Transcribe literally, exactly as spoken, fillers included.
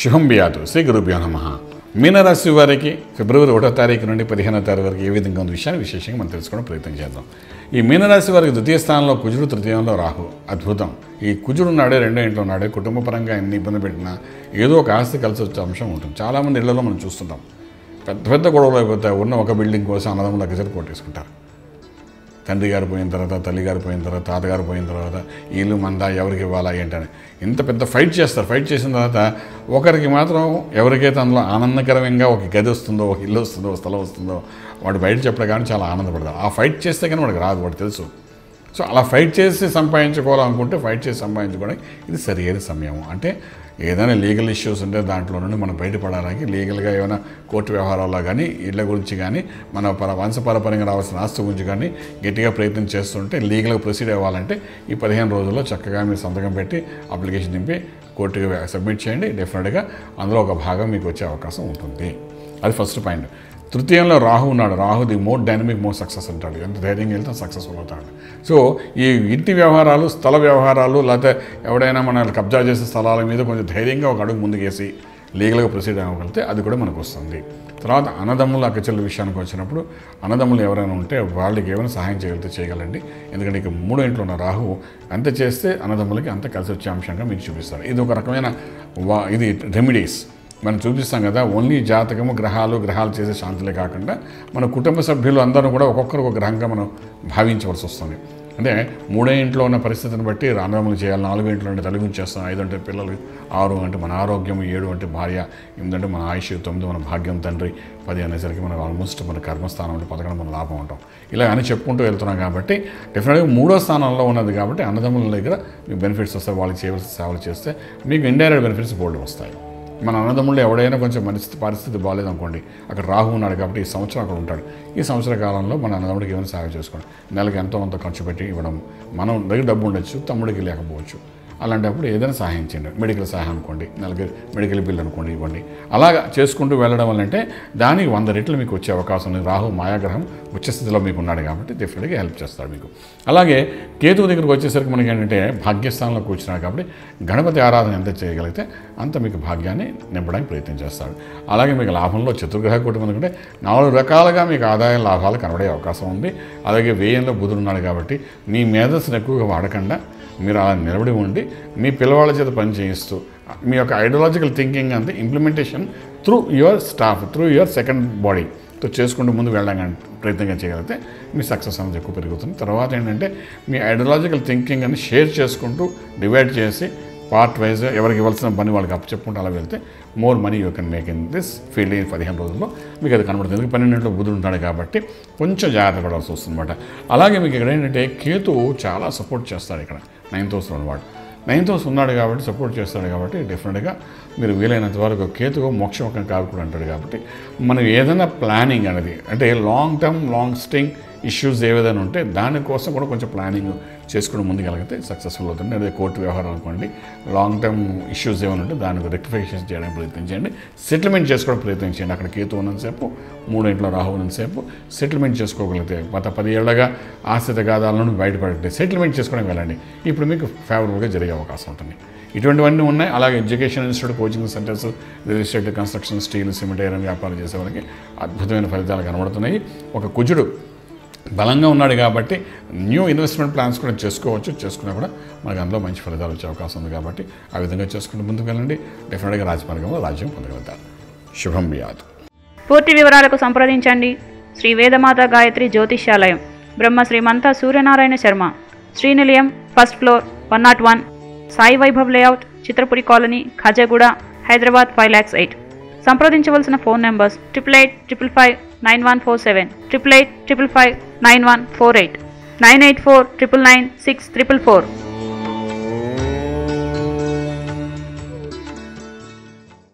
శుభం వ్యాతు శ్రీ గురుభ్యో నమ. మీనరాశి వారికి ఫిబ్రవరి ఒకటో తారీఖు నుండి పదిహేనో తారీఖు వరకు ఏ విధంగా ఉన్న విషయాన్ని విశేషంగా మనం తెలుసుకోవడం ప్రయత్నం చేద్దాం. ఈ మీనరాశి వారికి ద్వితీయ స్థానంలో కుజుడు, తృతీయంలో రాహు. అద్భుతం. ఈ కుజుడు నాడే రెండో ఇంట్లో నాడే కుటుంబ పరంగా ఎన్ని ఇబ్బంది పెట్టినా ఏదో ఒక ఆస్తి కలిసి వచ్చే అంశం ఉంటుంది. చాలామంది ఇళ్లలో మనం చూస్తుంటాం, పెద్ద పెద్ద గొడవలు అయిపోతాయి. ఉన్న ఒక బిల్డింగ్ కోసం అన్నదమ్ములు గజలు కొట్టేసుకుంటారు. తండ్రి గారు పోయిన తర్వాత, తల్లి గారు పోయిన తర్వాత, తాతగారు పోయిన తర్వాత వీళ్ళు మందా ఎవరికి ఇవ్వాలా ఏంటని ఇంత పెద్ద ఫైట్ చేస్తారు. ఫైట్ చేసిన తర్వాత ఒకరికి మాత్రం ఎవరికైతే అందులో ఆనందకరంగా ఒక గది వస్తుందో, ఒక ఇల్లు వస్తుందో, ఒక స్థలం వస్తుందో వాడు బయట చెప్పడం కానీ చాలా ఆనందపడతారు. ఆ ఫైట్ చేస్తే కానీ వాడికి రాదు, వాడు తెలుసు. సో అలా ఫైట్ చేసి సంపాదించుకోవాలనుకుంటే ఫైట్ చేసి సంపాదించుకోవడానికి ఇది సరి అయిన సమయం. అంటే ఏదైనా లీగల్ ఇష్యూస్ ఉంటే దాంట్లో నుండి మనం బయటపడడానికి లీగల్గా ఏమైనా కోర్టు వ్యవహారాల్లో కానీ, ఇళ్ల గురించి కానీ, మన పర వంశపారపరంగా రావాల్సిన ఆస్తి గురించి కానీ గట్టిగా ప్రయత్నం చేస్తుంటే లీగల్గా ప్రొసీడ్ అవ్వాలంటే ఈ పదిహేను రోజుల్లో చక్కగా మీరు సంతకం పెట్టి అప్లికేషన్ నింపి కోర్టుకి సబ్మిట్ చేయండి. డెఫినెట్గా అందులో ఒక భాగం మీకు వచ్చే అవకాశం ఉంటుంది. అది ఫస్ట్ పాయింట్. తృతీయంలో రాహు ఉన్నాడు. Rahu the more dynamic, more success అంటాడు. ఎంత ధైర్యంగా వెళ్తే సక్సెస్ఫుల్ అవుతాడు. సో ఈ ఇంటి వ్యవహారాలు, స్థల వ్యవహారాలు, లేకపోతే ఎవడైనా మన కబ్జా చేసే స్థలాల మీద కొంచెం ధైర్యంగా ఒక అడుగు ముందుకేసి లీగల్గా ప్రొసీడ్ అవ్వగలిగితే అది కూడా మనకు వస్తుంది. తర్వాత అన్నదమ్ముల అక్కచెల్లి విషయానికి వచ్చినప్పుడు అన్నదమ్ములు ఎవరైనా ఉంటే వాళ్ళకి ఏమైనా సహాయం చేయగలిగితే చేయగలండి. ఎందుకంటే ఇక మూడో ఇంట్లో ఉన్న రాహు అంత చేస్తే అన్నదమ్ములకి అంత కలిసి వచ్చే అంశంగా మీకు చూపిస్తారు. ఇది ఒక రకమైన వా ఇది రెమెడీస్ మనం చూపిస్తాం కదా. ఓన్లీ జాతకము, గ్రహాలు, గ్రహాలు చేసే శాంతులే కాకుండా మన కుటుంబ సభ్యులు అందరూ కూడా ఒక్కొక్కరు ఒక గ్రహంగా మనం భావించవలసి వస్తుంది. అంటే మూడో ఇంట్లో ఉన్న పరిస్థితిని బట్టి రాంధములు చేయాలి. నాలుగో ఇంట్లో అంటే తల్లి గురించి చేస్తాం, ఐదు అంటే పిల్లలు, ఆరు అంటే మన ఆరోగ్యం, ఏడు అంటే భార్య, ఎనిమిది అంటే మన ఆయుష్, తొమ్మిది మన భాగ్యం, తండ్రి, పది అనేసరికి మనం ఆల్మోస్ట్ మన కర్మస్థానంలో పదకొండు మన లాభం ఉంటాం. ఇలా అని చెప్పుకుంటూ వెళ్తున్నాం కాబట్టి డెఫినెట్గా మూడో స్థానంలో ఉన్నది కాబట్టి అన్నదమ్ముల దగ్గర మీకు బెనిఫిట్స్ వస్తాయి. వాళ్ళకి చేయవలసిన సేవలు చేస్తే మీకు ఇండైరెక్ట్ బెనిఫిట్స్ బోల్డ్ వస్తాయి. మన అన్నదమ్ముళ్ళు ఎవడైనా కొంచెం పరిస్థితి పరిస్థితి బాగాలేదనుకోండి, అక్కడ రాహు ఉన్నాడు కాబట్టి ఈ సంవత్సరం అక్కడ ఉంటాడు. ఈ సంవత్సర కాలంలో మన అన్నదమ్ముడికి ఏమైనా సహాయం చేసుకోండి. నెలకి ఎంతో కొంత ఖర్చు పెట్టి ఇవ్వడం, మనం దగ్గర డబ్బు ఉండొచ్చు, తమ్ముడికి లేకపోవచ్చు. అలాంటప్పుడు ఏదైనా సహాయం చేయండి. మెడికల్ సహాయం అనుకోండి, నెలకి మెడికల్ బిల్ అనుకోండి ఇవ్వండి. అలాగా చేసుకుంటూ వెళ్ళడం వల్లంటే దానికి వంద రెట్లు మీకు వచ్చే అవకాశం ఉంది. రాహు మాయాగ్రహం ఉచ్చస్థితిలో మీకు ఉన్నాడు కాబట్టి డెఫినెట్గా హెల్ప్ చేస్తాడు మీకు. అలాగే కేతు దగ్గరికి వచ్చేసరికి మనకి ఏంటంటే భాగ్యస్థానంలో కూర్చున్నాడు కాబట్టి గణపతి ఆరాధన ఎంత చేయగలిగితే అంత మీకు భాగ్యాన్ని నింపడానికి ప్రయత్నం చేస్తాడు. అలాగే మీకు లాభంలో చతుర్గ్రహ కూటమి అనుకుంటే నాలుగు రకాలుగా మీకు ఆదాయ లాభాలు కనబడే అవకాశం ఉంది. అలాగే వ్యయంలో బుధుడు ఉన్నాడు కాబట్టి మీ మేధస్సును ఎక్కువగా వాడకుండా మీరు అలా నిలబడి ఉండి మీ పిల్లవాళ్ళ చేత పని చేయిస్తూ మీ యొక్క ఐడియాలజికల్ థింకింగ్ అంతా implementation through your staff, through your second బాడీతో చేసుకుంటూ ముందు వెళ్ళడానికి ప్రయత్నంగా చేయగలిగితే మీ సక్సెస్ అనేది ఎక్కువ పెరుగుతుంది. తర్వాత ఏంటంటే మీ ఐడియాలజికల్ థింకింగ్ అని షేర్ చేసుకుంటూ డివైడ్ చేసి పార్ట్ వైజ్ ఎవరికి ఇవ్వాల్సిన పని వాళ్ళకి అప్పు చెప్పుకుంటూ అలా వెళ్తే more money you can make in this field. ఈ పదిహేను రోజుల్లో మీకు అది కనబడుతుంది. ఎందుకు పన్నెండింటిలో బుధుడు ఉంటాడు కాబట్టి కొంచెం జాగ్రత్త పడాల్సి వస్తుందన్నమాట. అలాగే మీకు ఇక్కడ ఏంటంటే కేతు చాలా సపోర్ట్ చేస్తాడు. ఇక్కడ నైన్త్ హౌస్ ఉన్నవాడు నైన్త్ హౌస్ ఉన్నాడు కాబట్టి సపోర్ట్ చేస్తాడు కాబట్టి డెఫినెట్గా మీరు వీలైనంత వరకు కేతుగా మోక్షముఖం కాకుండా అంటాడు కాబట్టి మనం ఏదైనా ప్లానింగ్ అనేది అంటే long term long standing issues ఏదైనా ఉంటే దానికోసం కూడా కొంచెం ప్లానింగ్ చేసుకుని ముందుకెళ్ళగితే సక్సెస్ఫుల్ అవుతుంది. అదే కోర్టు వ్యవహారం అనుకోండి, లాంగ్ టర్మ్ ఇష్యూస్ ఏమైనా ఉంటే దానికి రెక్టిఫికేషన్ చేయడానికి ప్రయత్నం చేయండి. సెటిల్మెంట్ చేసుకోవడం ప్రయత్నం చేయండి. అక్కడ కేతు ఉన్నంతసేపు, మూడో ఇంట్లో రాహు ఉన్నంతసేపు సెటిల్మెంట్ చేసుకోగలిగితే గత పది ఏళ్ళగా ఆస్తి తగాదాల నుండి బయటపడండి, సెటిల్మెంట్ చేసుకోవడానికి వెళ్ళండి. ఇప్పుడు మీకు ఫేవరబుల్గా జరిగే అవకాశం ఉంటుంది. ఇటువంటివన్నీ ఉన్నాయి. అలాగే education institute, coaching centres, real estate, construction, steel, cement, iron వ్యాపారం చేసే వాళ్ళకి అద్భుతమైన ఫలితాలు కనబడుతున్నాయి. ఒక కుజుడు బలంగా ఉన్నాడు కాబట్టి న్యూ ఇన్వెస్ట్మెంట్ ప్లాన్స్ కూడా చేసుకోవచ్చు. చేసుకున్నా కూడా మనకు అందులో మంచి ఫలితాలు వచ్చే అవకాశం ఉంది కాబట్టి ఆ విధంగా చేసుకుంటూ ముందుకు వెళ్ళండి. డెఫినెట్గా రాజమార్గంలో రాజ్యం పొందగలుగుతారు. శుభం వ్యాధు. పూర్తి వివరాలకు సంప్రదించండి Shri Vedamata Gayatri Jyotishyalayam, Brahma Srimantha Suryanarayana Sharma, Srinilayam, first floor, one nought one, Sai Vaibhav layout, Chitrapuri colony, Khajaguda, Hyderabad five lakhs eight. సంప్రదించవలసిన phone numbers triple eight triple five nine one four seven, triple eight triple five nine one four eight, nine eight four triple nine six triple four.